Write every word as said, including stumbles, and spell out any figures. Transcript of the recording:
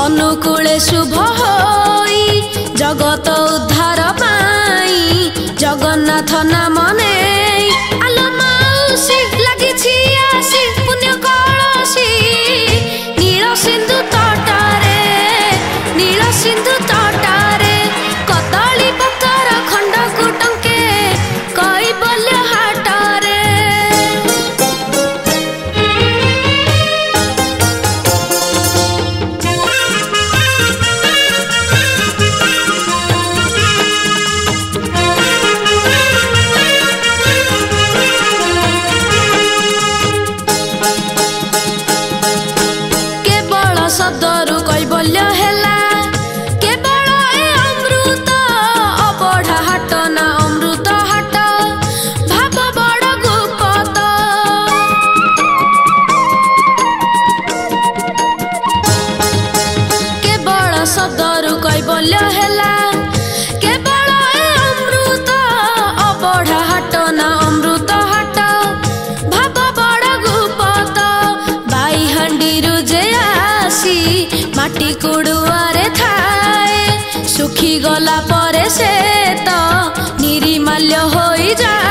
अनुकूले शुभ होई जगत उद्धार पाई जगन्नाथ नाम नेई आलो माउसी लागिछि आसी पुण्य कलसी नील सिंधु तटारे नील सिंधु तटारे कदली पतर खंड कुटंके कई बल्य हाटारे कुड़ुआरे थाए सुखी गला परे से तो निरिमाल्य होई जाए।